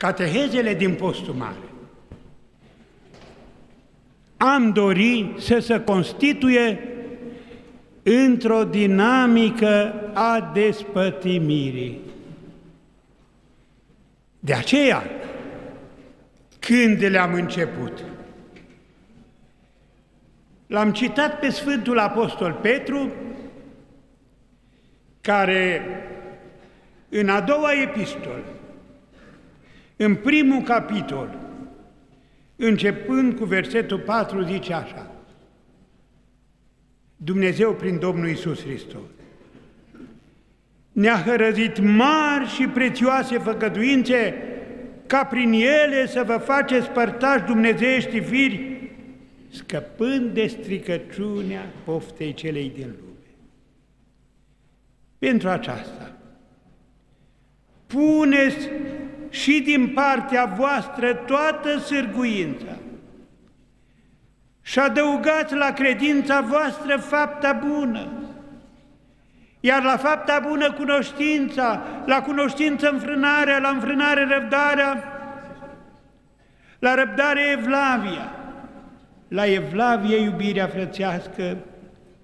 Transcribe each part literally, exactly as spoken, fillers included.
catehezele din Postul Mare. Am dori să se constituie într-o dinamică a despătimirii. De aceea, când le-am început, l-am citat pe Sfântul Apostol Petru, care în a doua epistolă, în primul capitol, începând cu versetul patru, zice așa: Dumnezeu prin Domnul Iisus Hristos ne-a hărăzit mari și prețioase făgăduințe, ca prin ele să vă faceți părtași dumnezeiești firi, scăpând de stricăciunea poftei celei din lume. Pentru aceasta, puneți și din partea voastră toată sârguința și adăugați la credința voastră fapta bună, iar la fapta bună cunoștința, la cunoștință înfrânarea, la înfrânare răbdarea, la răbdare evlavia, la evlavie iubirea frățească,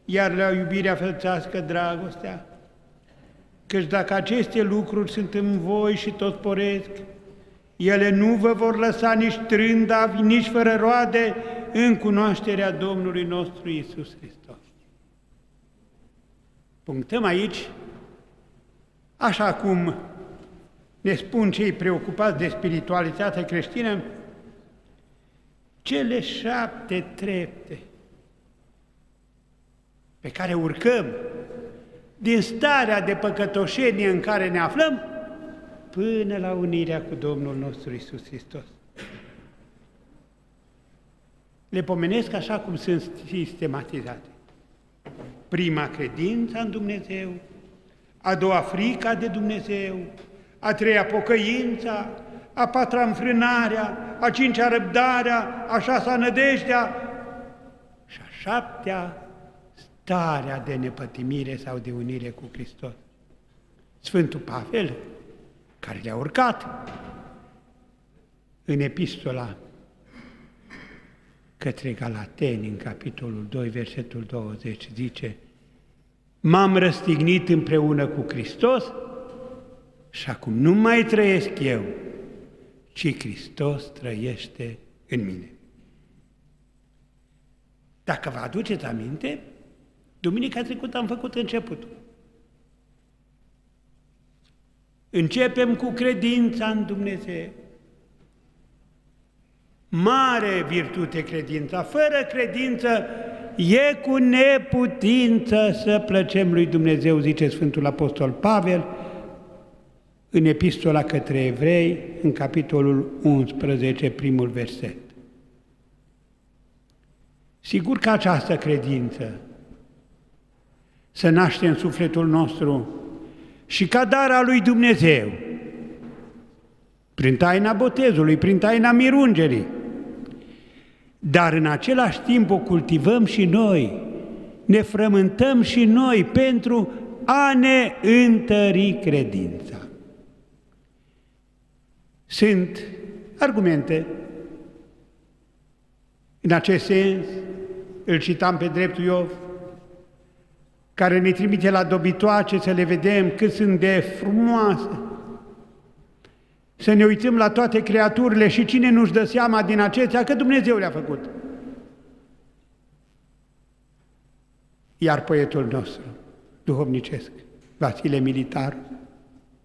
iar la iubirea frățească dragostea. Căci dacă aceste lucruri sunt în voi și tot poresc, ele nu vă vor lăsa nici trândavi, nici fără roade în cunoașterea Domnului nostru Iisus Hristos. Punctăm aici, așa cum ne spun cei preocupați de spiritualitatea creștină, cele șapte trepte pe care urcăm din starea de păcătoșenie în care ne aflăm, până la unirea cu Domnul nostru Iisus Hristos. Le pomenesc așa cum sunt sistematizate. Prima, credința în Dumnezeu, a doua, frica de Dumnezeu, a treia, pocăința, a patra, înfrânarea, a cincea, răbdarea, a șasea, nădejdea și a șaptea, starea de nepătimire sau de unire cu Hristos. Sfântul Pavel, care le-a urcat în epistola către Galateni, în capitolul doi, versetul douăzeci, zice: M-am răstignit împreună cu Hristos și acum nu mai trăiesc eu, ci Hristos trăiește în mine. Dacă vă aduceți aminte, duminica trecută am făcut începutul. Începem cu credința în Dumnezeu. Mare virtute credința. Fără credință e cu neputință să plăcem lui Dumnezeu, zice Sfântul Apostol Pavel în epistola către Evrei, în capitolul unsprezece, primul verset. Sigur că această credință să naște în sufletul nostru și ca dar al lui Dumnezeu, prin taina botezului, prin taina mirungerii. Dar în același timp o cultivăm și noi, ne frământăm și noi pentru a ne întări credința. Sunt argumente în acest sens, îl citam pe dreptul Iov, care ne trimite la dobitoace să le vedem cât sunt de frumoase, să ne uităm la toate creaturile și cine nu-și dă seama din acestea că Dumnezeu le-a făcut. Iar poetul nostru, duhovnicesc, Vasile Militar,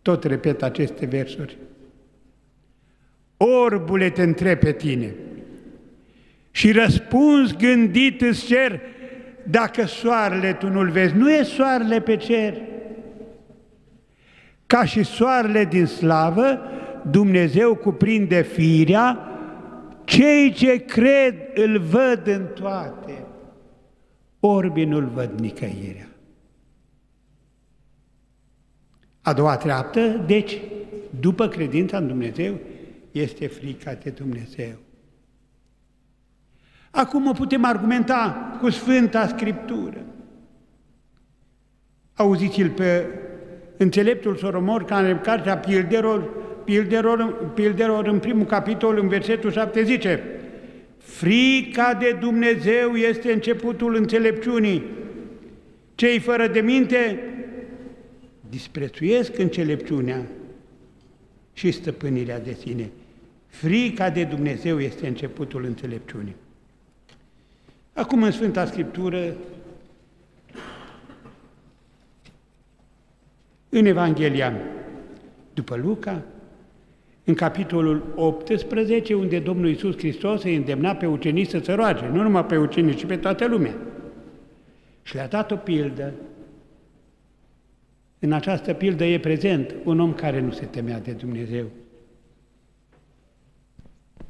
tot repetă aceste versuri. Orbule, te întreb pe tine și răspuns gândit îți cer, dacă soarele tu nu-l vezi, nu e soarele pe cer. Ca și soarele din slavă, Dumnezeu cuprinde firea, cei ce cred îl văd în toate, orbi nu-l văd nicăieri. A doua treaptă, deci, după credința în Dumnezeu, este frica de Dumnezeu. Acum o putem argumenta cu Sfânta Scriptură. Auziți-l pe Înțeleptul Soromor, care în cartea Pilderol pildelor, pildelor în primul capitol, în versetul șapte, zice: frica de Dumnezeu este începutul înțelepciunii. Cei fără de minte disprețuiesc înțelepciunea și stăpânirea de sine. Frica de Dumnezeu este începutul înțelepciunii. Acum, în Sfânta Scriptură, în Evanghelia după Luca, în capitolul optsprezece, unde Domnul Iisus Hristos îi îndemna pe ucenici să se roage, nu numai pe ucenici, ci pe toată lumea. Și le-a dat o pildă. În această pildă e prezent un om care nu se temea de Dumnezeu.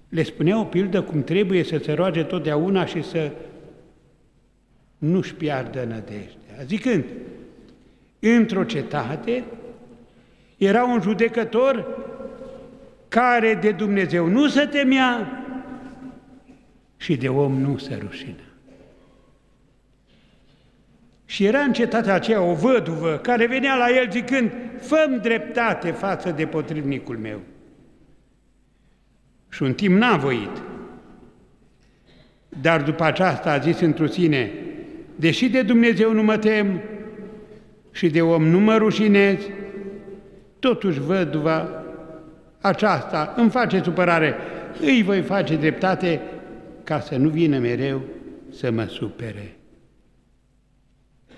Le spunea o pildă cum trebuie să se roage totdeauna și să nu-și piardă nădejdea. Zicând, într-o cetate era un judecător care de Dumnezeu nu se temea și de om nu se rușina. Și era în cetatea aceea o văduvă care venea la el zicând, fă-mi dreptate față de potrivnicul meu. Și un timp n-a voit. Dar după aceasta a zis întru sine, deși de Dumnezeu nu mă tem și de om nu mă rușinez, totuși văduva aceasta îmi face supărare, îi voi face dreptate ca să nu vină mereu să mă supere.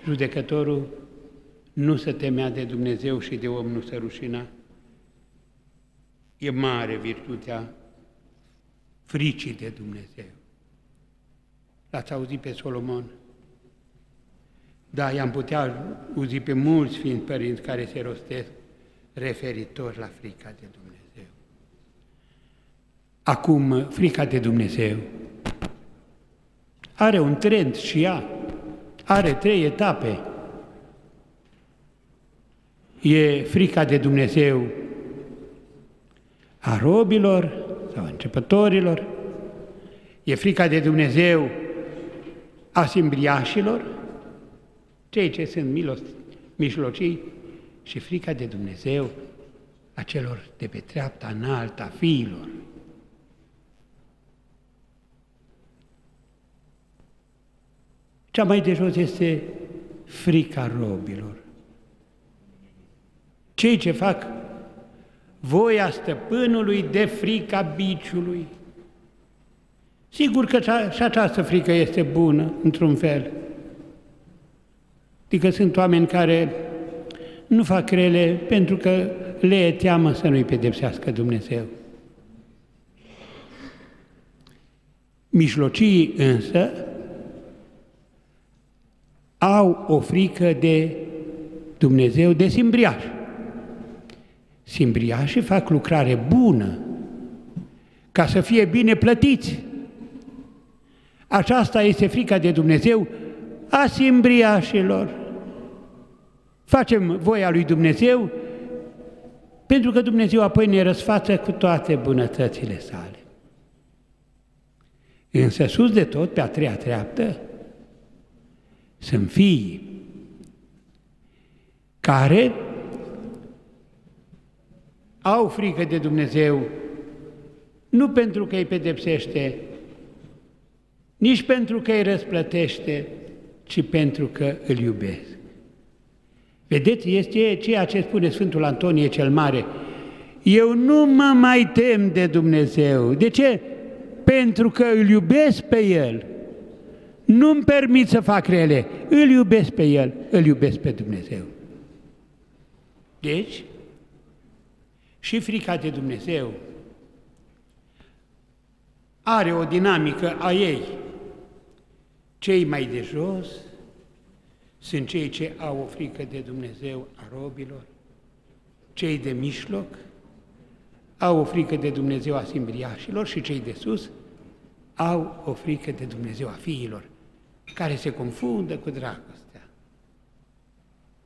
Judecătorul nu se temea de Dumnezeu și de om nu se rușina. E mare virtutea fricii de Dumnezeu. L-ați auzit pe Solomon? Da, i-am putea auzi pe mulți sfinți părinți care se rostesc referitor la frica de Dumnezeu. Acum, frica de Dumnezeu are un trend și ea. Are trei etape. E frica de Dumnezeu a robilor sau a începătorilor, e frica de Dumnezeu a simbriașilor, cei ce sunt mijlocii, și frica de Dumnezeu a celor de pe treapta înaltă a fiilor. Cea mai de jos este frica robilor. Cei ce fac voia stăpânului de frica biciului. Sigur că și această frică este bună, într-un fel. Adică sunt oameni care nu fac rele pentru că le e teamă să nu-i pedepsească Dumnezeu. Mijlocii însă au o frică de Dumnezeu, de simbriași. Simbriașii fac lucrare bună ca să fie bine plătiți. Aceasta este frica de Dumnezeu a simbriașilor. Facem voia lui Dumnezeu pentru că Dumnezeu apoi ne răsfață cu toate bunătățile sale. Însă sus de tot, pe a treia treaptă, sunt fiii care au frică de Dumnezeu nu pentru că îi pedepsește, nici pentru că îi răsplătește, ci pentru că îl iubesc. Vedeți, este ceea ce spune Sfântul Antonie cel Mare. Eu nu mă mai tem de Dumnezeu. De ce? Pentru că îl iubesc pe El. Nu-mi permit să fac rele, îl iubesc pe El, îl iubesc pe Dumnezeu. Deci, și frica de Dumnezeu are o dinamică a ei. Cei mai de jos sunt cei ce au o frică de Dumnezeu a robilor, cei de mijloc au o frică de Dumnezeu a simbriașilor și cei de sus au o frică de Dumnezeu a fiilor, care se confundă cu dragostea.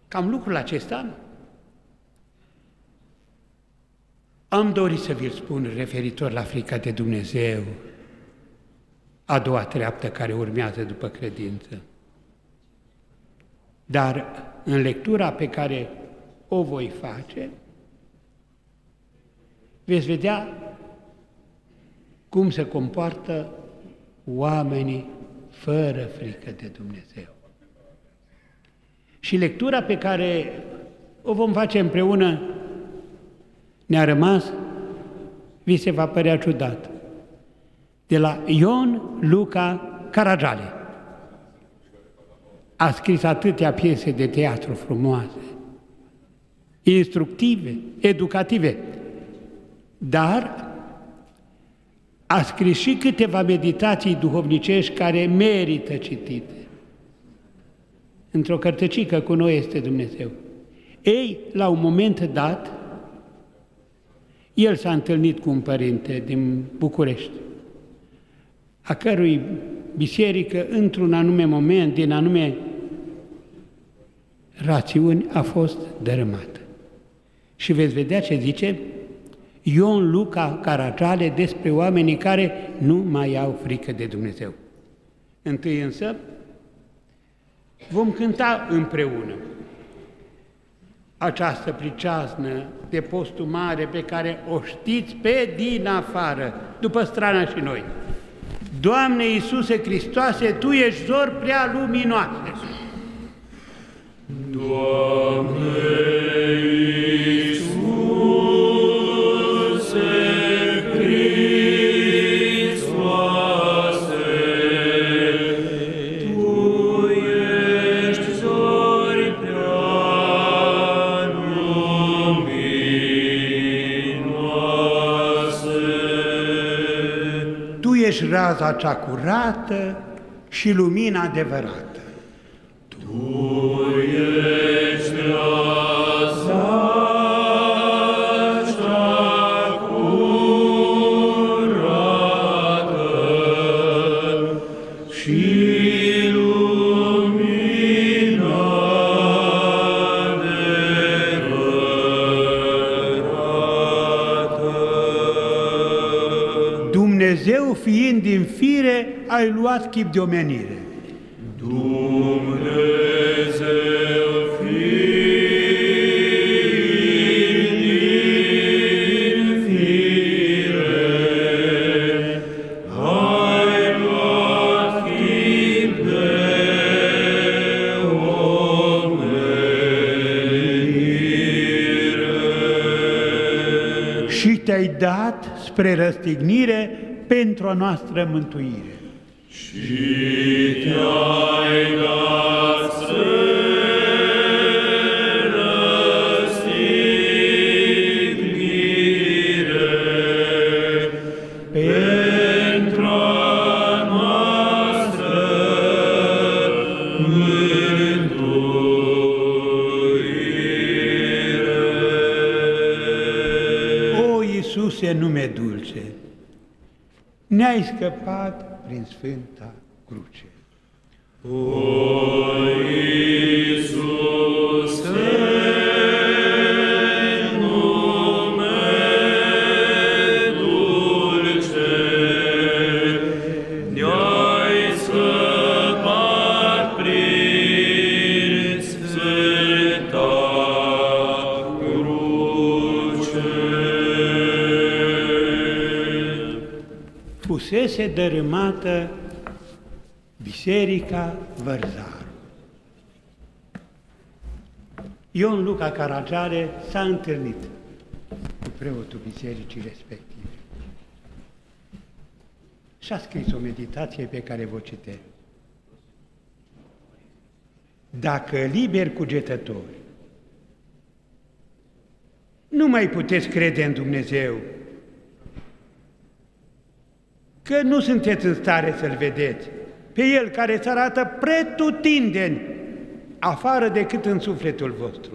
Cam lucrul acesta am dorit să vi-l spun referitor la frica de Dumnezeu, a doua treaptă care urmează după credință. Dar în lectura pe care o voi face, veți vedea cum se comportă oamenii fără frică de Dumnezeu. Și lectura pe care o vom face împreună ne-a rămas, vi se va părea ciudat, de la Ion Luca Caragiale. A scris atâtea piese de teatru frumoase, instructive, educative, dar a scris și câteva meditații duhovnicești care merită citite. Într-o cărtăcică cu Noi este Dumnezeu. Ei, la un moment dat, el s-a întâlnit cu un părinte din București, a cărui biserică, într-un anume moment, din anume rațiuni, a fost dărâmată. Și veți vedea ce zice Ion Luca Caragiale despre oamenii care nu mai au frică de Dumnezeu. Întâi însă vom cânta împreună această priceaznă de postul mare pe care o știți pe din afară, după strana și noi. Doamne Iisuse Hristoase, Tu ești zor prea luminoase. Doamne Iisuse Hristoase, Tu ești zor prea luminoase. Tu ești raza cea curată și lumina adevărată. Fiind din fire, ai luat chip de omenire. Dumnezeu fiind din fire, ai luat chip de omenire. Și te-ai dat spre răstignire pentru a noastră mântuire. Și te-ai dat spre răstignire pentru a noastră mântuire. O Iisuse, nume dulce, ne-ai scăpat prin Sfânta Cruce. O Iisuse, nume dulce, ne-ai scăpat prin Sfânta Cruce. Fusese dărâmată Biserica Vărzaru. Ion Luca Caragiale s-a întâlnit cu preotul bisericii respective și a scris o meditație pe care vă citesc. Dacă liberi cugetători nu mai puteți crede în Dumnezeu, că nu sunteți în stare să-L vedeți, pe El care se arată pretutindeni, afară decât în sufletul vostru.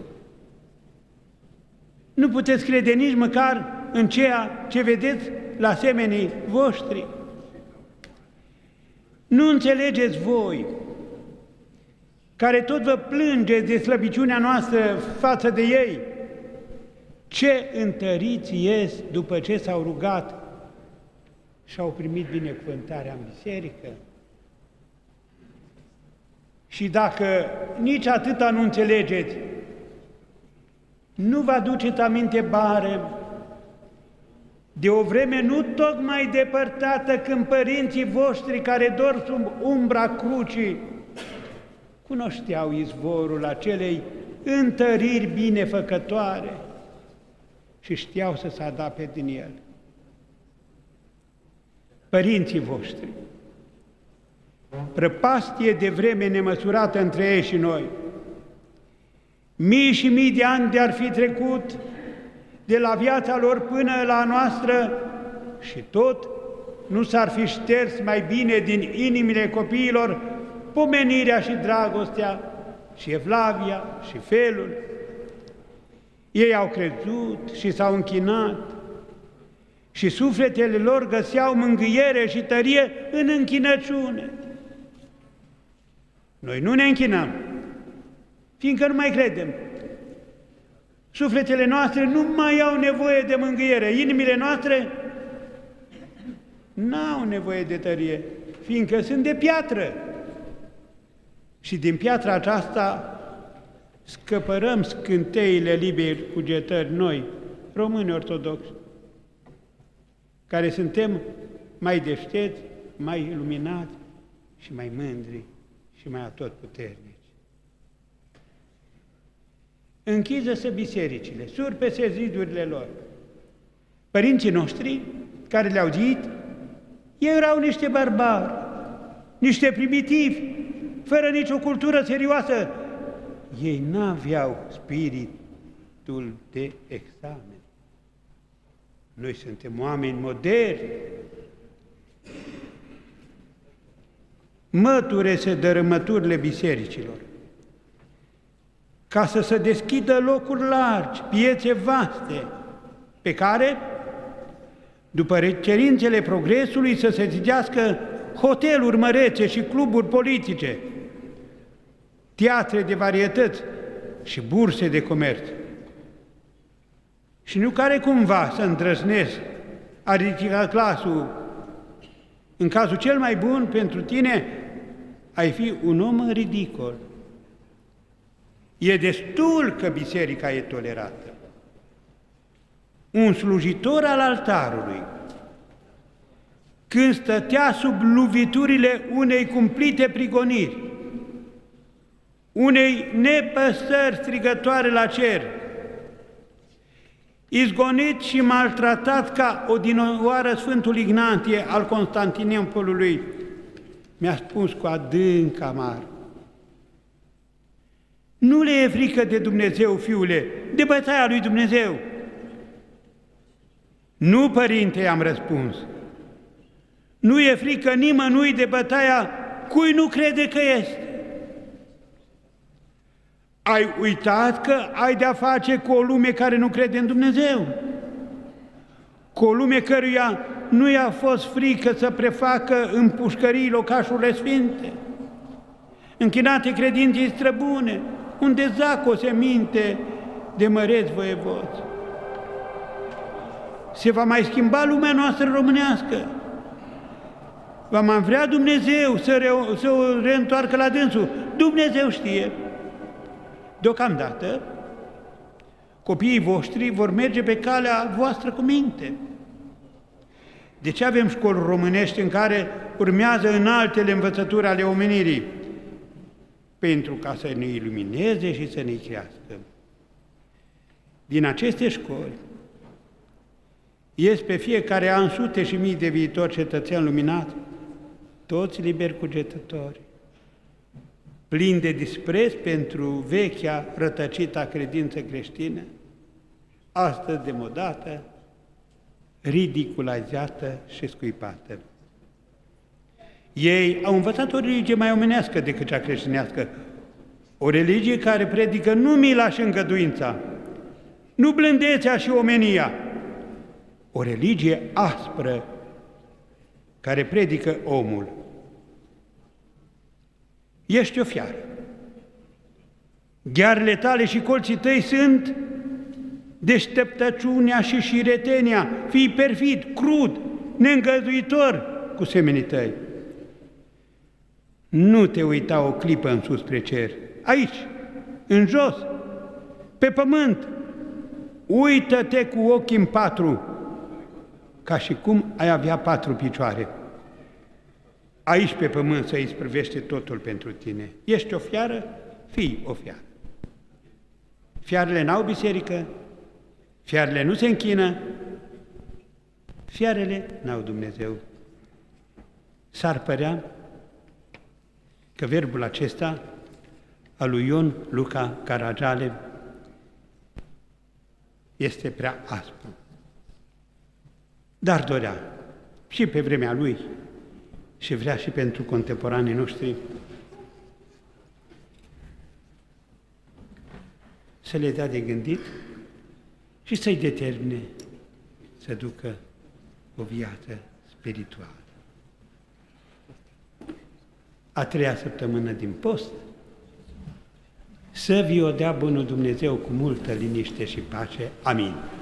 Nu puteți crede nici măcar în ceea ce vedeți la semenii voștri. Nu înțelegeți voi, care tot vă plângeți de slăbiciunea noastră față de ei, ce întăriți ies după ce s-au rugat și au primit binecuvântarea în biserică. Și dacă nici atâta nu înțelegeți, nu vă aduceți aminte bare de o vreme nu tocmai depărtată, când părinții voștri care dor sub umbra crucii cunoșteau izvorul acelei întăriri binefăcătoare și știau să se adapte din el. Părinții voștri, prăpastie de vreme nemăsurată între ei și noi. Mii și mii de ani de-ar fi trecut de la viața lor până la noastră și tot nu s-ar fi șters mai bine din inimile copiilor pomenirea și dragostea și evlavia și felul. Ei au crezut și s-au închinat și sufletele lor găseau mângâiere și tărie în închinăciune. Noi nu ne închinăm, fiindcă nu mai credem. Sufletele noastre nu mai au nevoie de mângâiere, inimile noastre n-au nevoie de tărie, fiindcă sunt de piatră. Și din piatra aceasta scăpărăm scânteile liberi cugetări noi, români ortodoxi, care suntem mai deștepți, mai iluminați și mai mândri și mai atotputernici. Închiză-se bisericile, surpese zidurile lor. Părinții noștri, care le-au zidit, ei erau niște barbari, niște primitivi, fără nicio cultură serioasă. Ei n-aveau spiritul de examen. Noi suntem oameni moderni. Măture se dărâmăturile bisericilor, ca să se deschidă locuri largi, piețe vaste, pe care, după cerințele progresului, să se zidească hoteluri mărețe și cluburi politice, teatre de varietăți și burse de comerț. Și nu care cumva să îndrăznesc a ridica clasul. În cazul cel mai bun pentru tine, ai fi un om ridicol. E destul că biserica e tolerată. Un slujitor al altarului, când stătea sub loviturile unei cumplite prigoniri, unei nepăsări strigătoare la cer, izgonit și maltratat ca odinioară Sfântul Ignatie al Constantinopolului, mi-a spus cu adânc amar: nu le e frică de Dumnezeu, fiule, de bătaia lui Dumnezeu. Nu, părinte, i-am răspuns, nu e frică nimănui de bătaia cui nu crede că este. Ai uitat că ai de-a face cu o lume care nu crede în Dumnezeu, cu o lume căruia nu i-a fost frică să prefacă în pușcării locașurile sfinte, închinate credinței străbune, unde zac o seminte de măreți voievoți. Se va mai schimba lumea noastră românească. Va mai vrea Dumnezeu să, re să o reîntoarcă la dânsul. Dumnezeu știe. Deocamdată, copiii voștri vor merge pe calea voastră cu minte. De ce avem școli românești în care urmează în altele învățături ale omenirii? Pentru ca să ne ilumineze și să ne crească. Din aceste școli ies pe fiecare an sute și mii de viitori cetățeni luminați, toți liberi cugetători, plin de dispreț pentru vechea, rătăcită credință creștină, astăzi demodată, ridiculizată și scuipată. Ei au învățat o religie mai omenească decât cea creștinească, o religie care predică nu mila și îngăduința, nu blândețea și omenia, o religie aspră care predică omul. Ești o fiară. Ghearele tale și colții tăi sunt deșteptăciunea și șiretenia. Fii perfid, crud, neîngăduitor cu semenii tăi. Nu te uita o clipă în sus spre cer, aici, în jos, pe pământ. Uită-te cu ochii în patru ca și cum ai avea patru picioare. Aici pe pământ să îi sprăvește totul pentru tine. Ești o fiară, fii o fiară. Fiarele n-au biserică, fiarele nu se închină, fiarele n-au Dumnezeu. S-ar părea că verbul acesta al lui Ion Luca Caragiale este prea aspru. Dar dorea și pe vremea lui și vrea și pentru contemporanii noștri să le dea de gândit și să-i determine să ducă o viață spirituală. A treia săptămână din post, să vi o dea bunul Dumnezeu cu multă liniște și pace. Amin.